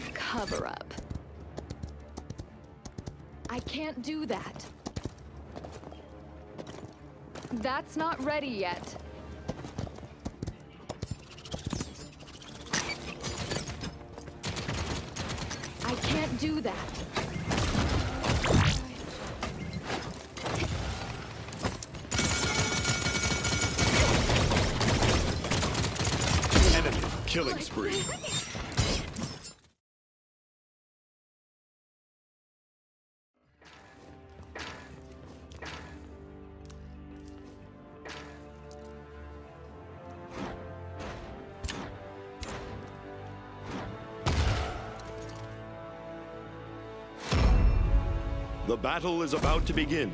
massive cover-up. I can't do that. That's not ready yet. I can't do that. Enemy killing spree. The battle is about to begin.